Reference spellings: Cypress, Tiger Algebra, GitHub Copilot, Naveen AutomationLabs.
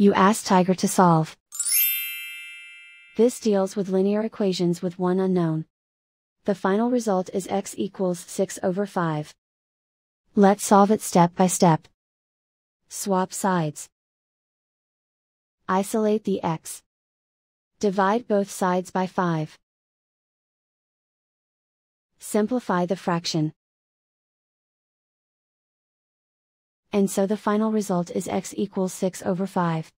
you ask Tiger to solve. This deals with linear equations with one unknown. The final result is x equals 6/5. Let's solve it step by step. Swap sides. Isolate the x. Divide both sides by 5. Simplify the fraction. And so the final result is x equals 6/5.